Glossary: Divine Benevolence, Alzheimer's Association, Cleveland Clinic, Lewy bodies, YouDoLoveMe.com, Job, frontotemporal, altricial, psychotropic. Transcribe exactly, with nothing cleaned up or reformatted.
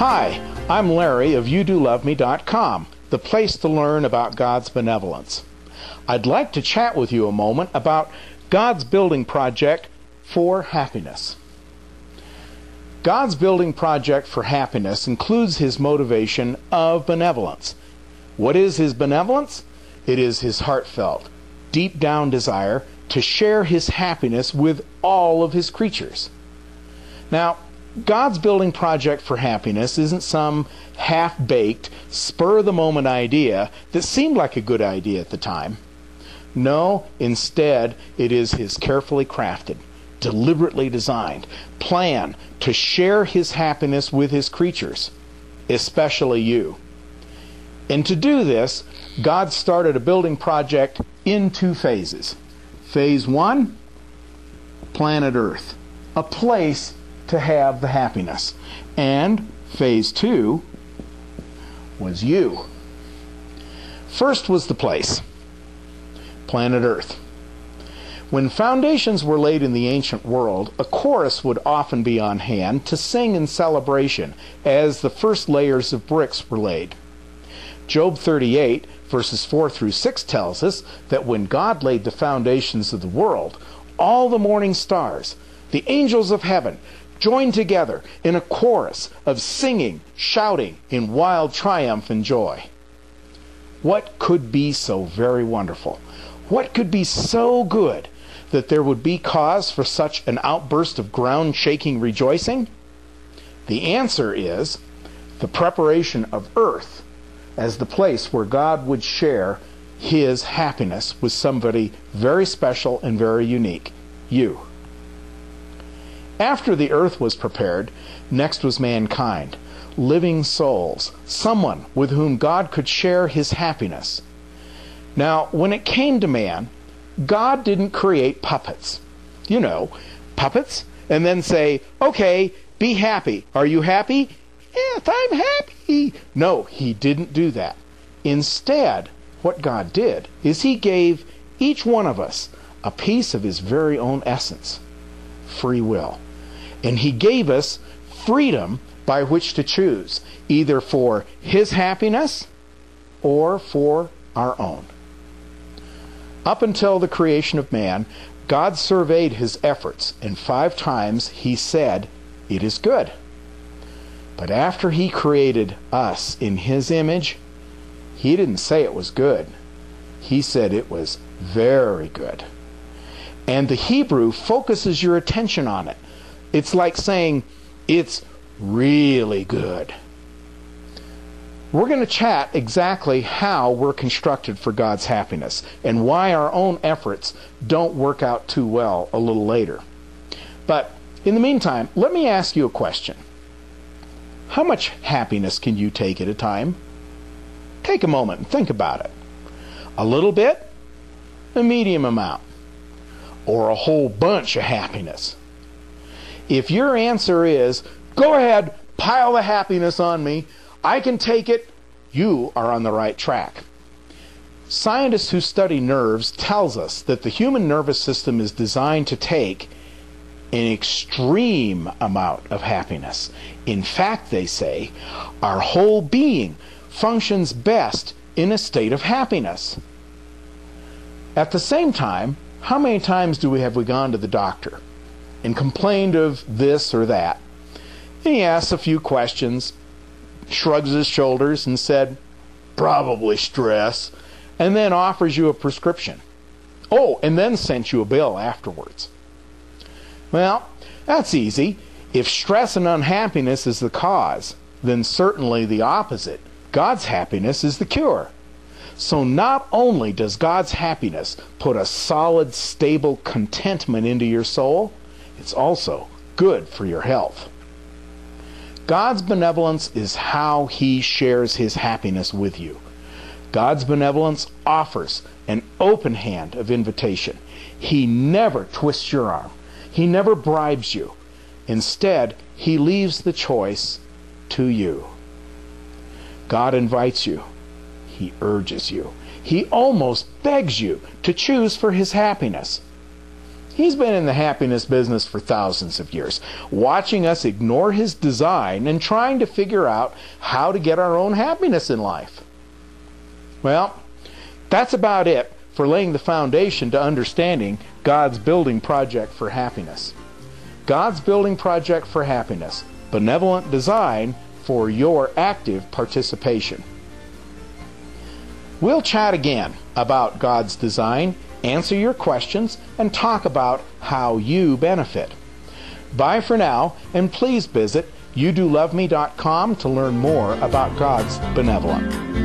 Hi, I'm Larry of You Do Love Me dot com, the place to learn about God's benevolence. I'd like to chat with you a moment about God's building project for happiness. God's building project for happiness includes his motivation of benevolence. What is his benevolence? It is his heartfelt, deep down desire to share his happiness with all of his creatures. Now, God's building project for happiness isn't some half-baked, spur-of-the-moment idea that seemed like a good idea at the time. No, instead, it is his carefully crafted, deliberately designed plan to share his happiness with his creatures, especially you. And to do this, God started a building project in two phases. Phase one, planet Earth, a place to have the happiness. And phase two was you. First was the place, planet Earth. When foundations were laid in the ancient world, a chorus would often be on hand to sing in celebration as the first layers of bricks were laid. Job thirty-eight, verses four through six tells us that when God laid the foundations of the world, all the morning stars, the angels of heaven, joined together in a chorus of singing, shouting in wild triumph and joy. What could be so very wonderful? What could be so good that there would be cause for such an outburst of ground-shaking rejoicing? The answer is the preparation of Earth as the place where God would share his happiness with somebody very special and very unique, you. After the earth was prepared, next was mankind, living souls, someone with whom God could share his happiness. Now, when it came to man, God didn't create puppets. You know, puppets, and then say, okay, be happy. Are you happy? Yes, I'm happy. No, he didn't do that. Instead, what God did is he gave each one of us a piece of his very own essence, free will. And he gave us freedom by which to choose, either for his happiness or for our own. Up until the creation of man, God surveyed his efforts, and five times he said, "It is good." But after he created us in his image, he didn't say it was good. He said it was very good. And the Hebrew focuses your attention on it. It's like saying, it's really good. We're going to chat exactly how we're constructed for God's happiness and why our own efforts don't work out too well a little later. But in the meantime, let me ask you a question. How much happiness can you take at a time? Take a moment and think about it. A little bit? A medium amount? Or a whole bunch of happiness? If your answer is, go ahead, pile the happiness on me, I can take it, you are on the right track. Scientists who study nerves tells us that the human nervous system is designed to take an extreme amount of happiness. In fact, they say, our whole being functions best in a state of happiness. At the same time, how many times do we have we gone to the doctor and complained of this or that? And he asks a few questions, shrugs his shoulders and said, probably stress, and then offers you a prescription. Oh, and then sent you a bill afterwards. Well, that's easy. If stress and unhappiness is the cause, then certainly the opposite, God's happiness, is the cure. So not only does God's happiness put a solid, stable contentment into your soul, it's also good for your health. God's benevolence is how he shares his happiness with you. God's benevolence offers an open hand of invitation. He never twists your arm. He never bribes you. Instead, he leaves the choice to you. God invites you. He urges you. He almost begs you to choose for his happiness. He's been in the happiness business for thousands of years, watching us ignore his design and trying to figure out how to get our own happiness in life. Well, that's about it for laying the foundation to understanding God's building project for happiness. God's building project for happiness, benevolent design for your active participation. We'll chat again about God's design, answer your questions, and talk about how you benefit. Bye for now, and please visit You Do Love Me dot com to learn more about God's benevolence.